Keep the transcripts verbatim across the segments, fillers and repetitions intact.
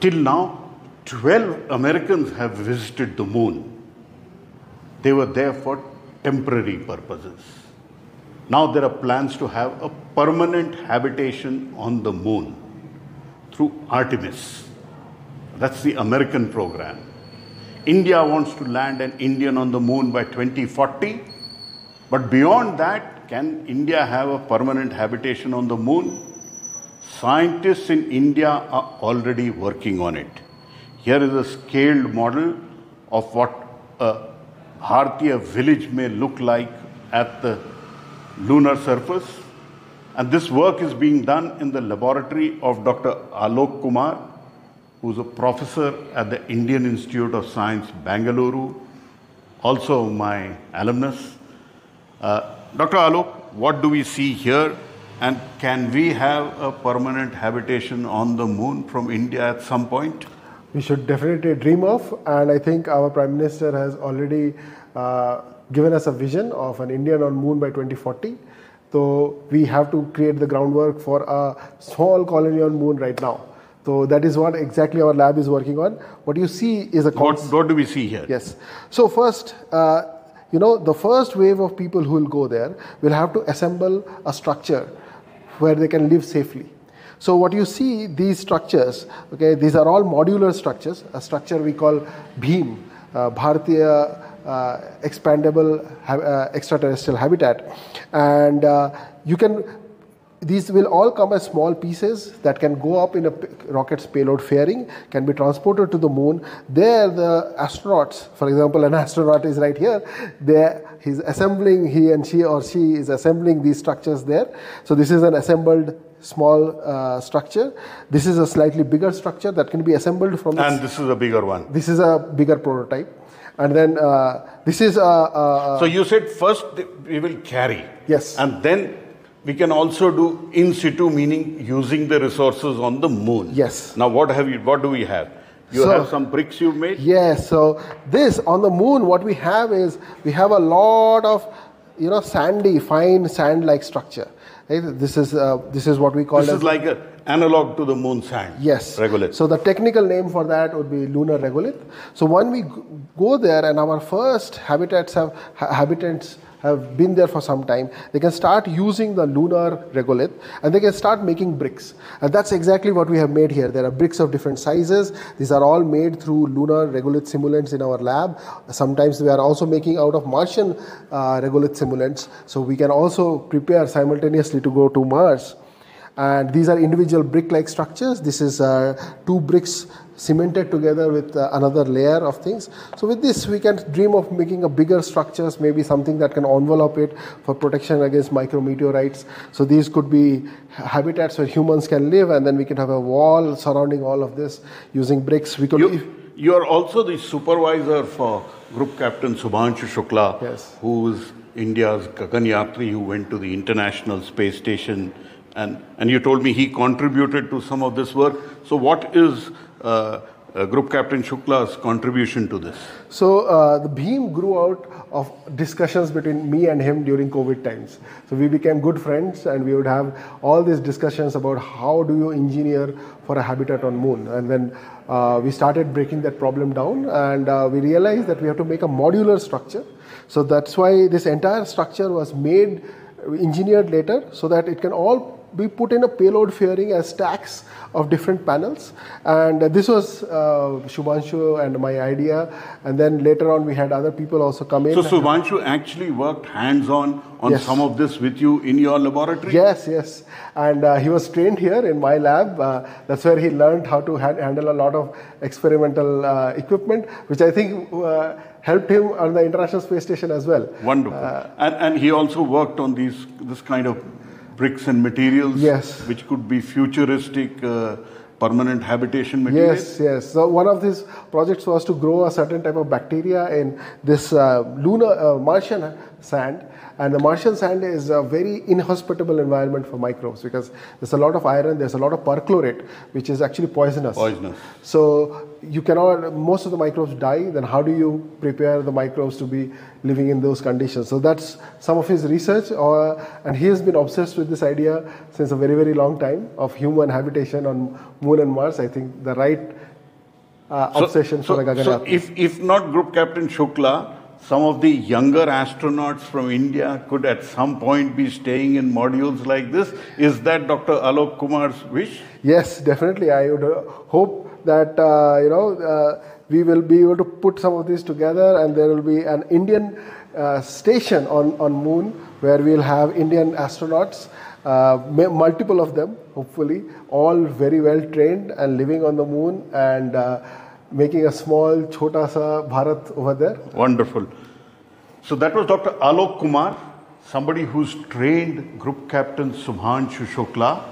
Till now, twelve Americans have visited the moon. They were there for temporary purposes. Now there are plans to have a permanent habitation on the moon through Artemis. That's the American program. India wants to land an Indian on the moon by twenty forty. But beyond that, can India have a permanent habitation on the moon? Scientists in India are already working on it. Here is a scaled model of what a Bhartiya village may look like at the lunar surface. And this work is being done in the laboratory of Doctor Alok Kumar, who is a professor at the Indian Institute of Science, Bangalore, also my alumnus. Uh, Doctor Alok, what do we see here? And can we have a permanent habitation on the moon from India at some point? We should definitely dream of, and I think our Prime Minister has already uh, given us a vision of an Indian on moon by twenty forty. So we have to create the groundwork for a small colony on moon right now. So that is what exactly our lab is working on. What you see is a... What, what do we see here? Yes. So first, uh, you know, the first wave of people who will go there will have to assemble a structure where they can live safely. So what you see, these structures, okay, these are all modular structures, a structure we call BHEEM, uh, Bhartiya uh, Expandable ha uh, Extraterrestrial Habitat. And uh, you can, these will all come as small pieces that can go up in a rocket's payload fairing, can be transported to the moon. There the astronauts, for example, an astronaut is right here, there he's assembling, he and she or she is assembling these structures there. So this is an assembled small uh, structure. This is a slightly bigger structure that can be assembled from this. And this is a bigger one. This is a bigger prototype. And then uh, this is a, a... So you said first we will carry. Yes. And then we can also do in situ, meaning using the resources on the moon. Yes. Now what have you, what do we have? You so, have some bricks you've made? Yes. So this on the moon, what we have is we have a lot of, you know, sandy, fine sand-like structure. This is uh, this is what we call. This is like an analog to the moon sand. Yes. Regolith. So the technical name for that would be lunar regolith. So when we go there, and our first habitats have ha habitants have been there for some time, they can start using the lunar regolith and they can start making bricks. And that's exactly what we have made here. There are bricks of different sizes. These are all made through lunar regolith simulants in our lab. Sometimes we are also making out of Martian uh, regolith simulants. So we can also prepare simultaneously to go to Mars. And these are individual brick-like structures. This is uh, two bricks cemented together with uh, another layer of things. So with this, we can dream of making a bigger structures, maybe something that can envelop it for protection against micrometeorites. So these could be habitats where humans can live, and then we can have a wall surrounding all of this using bricks. We could. You, you are also the supervisor for Group Captain Shubhanshu Shukla, yes, who is India's Gaganyatri, who went to the International Space Station. And, and you told me he contributed to some of this work. So what is uh, uh, Group Captain Shukla's contribution to this? So uh, the BHEEM grew out of discussions between me and him during COVID times. So we became good friends, and we would have all these discussions about how do you engineer for a habitat on moon. And then uh, we started breaking that problem down, and uh, we realized that we have to make a modular structure. So that's why this entire structure was made, engineered later, so that it can all be put in a payload fairing as stacks of different panels. And this was uh, Shubhanshu and my idea, and then later on we had other people also come in. So Shubhanshu actually worked hands-on on yes. some of this with you in your laboratory? Yes, yes. And uh, he was trained here in my lab. Uh, that's where he learned how to ha handle a lot of experimental uh, equipment, which I think uh, helped him on the International Space Station as well. Wonderful. Uh, and, and he also worked on these this kind of bricks and materials, yes, which could be futuristic, uh, permanent habitation materials. Yes, yes. So one of these projects was to grow a certain type of bacteria in this uh, lunar uh, Martian sand. And the Martian sand is a very inhospitable environment for microbes, because there's a lot of iron, there's a lot of perchlorate, which is actually poisonous. Poisonous. So you cannot, most of the microbes die, then how do you prepare the microbes to be living in those conditions? So that's some of his research, or, and he has been obsessed with this idea since a very, very long time of human habitation on Moon and Mars. I think the right uh, so, obsession so, for the Gaganyatri. So if, if not Group Captain Shukla, some of the younger astronauts from India could at some point be staying in modules like this. Is that Doctor Alok Kumar's wish? Yes, definitely. I would uh, hope that, uh, you know, uh, we will be able to put some of these together, and there will be an Indian uh, station on, on Moon where we'll have Indian astronauts, uh, multiple of them, hopefully, all very well trained and living on the Moon, and uh, making a small, chota sa Bharat over there. Wonderful. So that was Doctor Alok Kumar, somebody who's trained Group Captain Shubhanshu Shukla.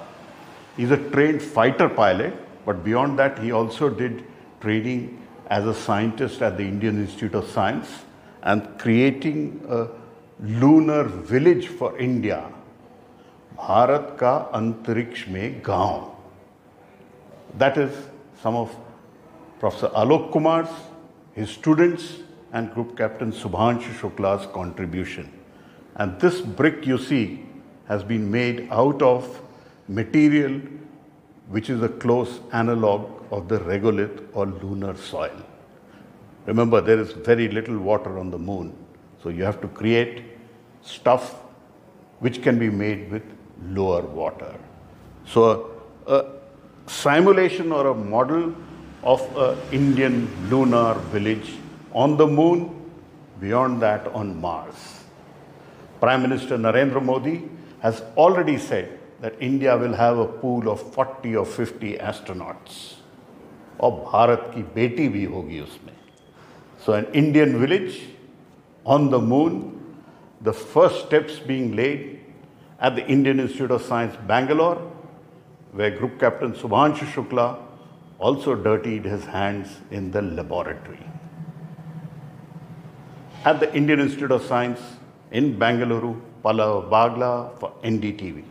He's a trained fighter pilot, but beyond that, he also did training as a scientist at the Indian Institute of Science, and creating a lunar village for India. Bharat ka antariksh mein gaon. That is some of Professor Alok Kumar's, his students, and Group Captain Shubhanshu Shukla's contribution. And this brick you see has been made out of material which is a close analog of the regolith or lunar soil. Remember, there is very little water on the Moon, so you have to create stuff which can be made with lower water. So a, a simulation or a model of an Indian lunar village on the Moon, beyond that on Mars. Prime Minister Narendra Modi has already said that India will have a pool of forty or fifty astronauts. Aur Bharat ki beti bhi hogi usme. So an Indian village on the Moon, the first steps being laid at the Indian Institute of Science, Bangalore, where Group Captain Shubhanshu Shukla also dirtied his hands in the laboratory. At the Indian Institute of Science in Bengaluru, Pallava Bagla for N D T V.